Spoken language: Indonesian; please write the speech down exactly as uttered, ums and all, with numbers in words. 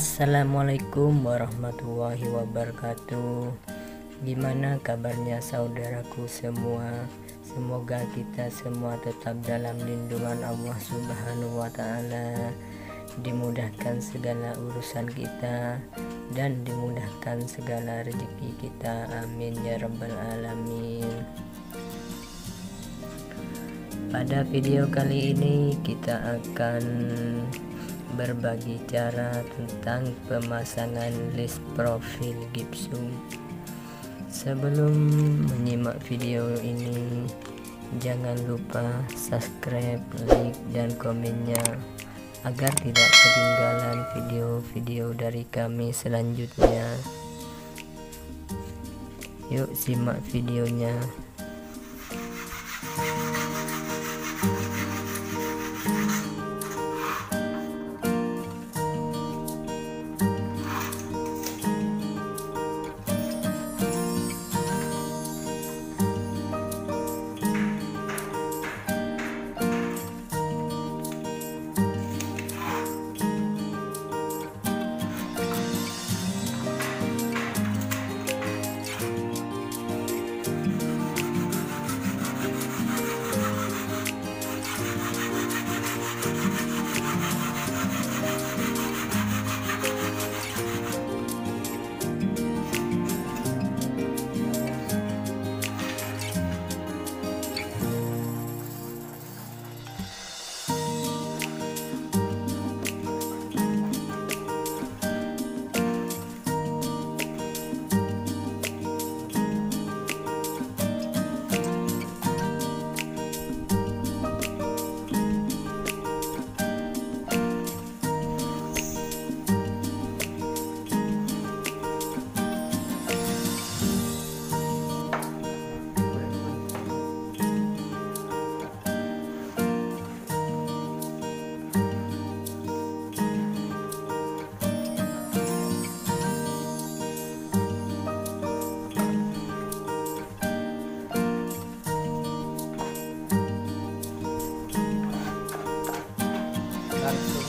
Assalamualaikum warahmatullahi wabarakatuh. Gimana kabarnya saudaraku semua? Semoga kita semua tetap dalam lindungan Allah Subhanahu wa ta'ala, dimudahkan segala urusan kita dan dimudahkan segala rezeki kita. Amin ya rabbal alamin. Pada video kali ini kita akan berbagi cara tentang pemasangan list profil Gipsum. Sebelum menyimak video ini, jangan lupa subscribe, like, dan komennya agar tidak ketinggalan video-video dari kami selanjutnya. Yuk simak videonya. Langsung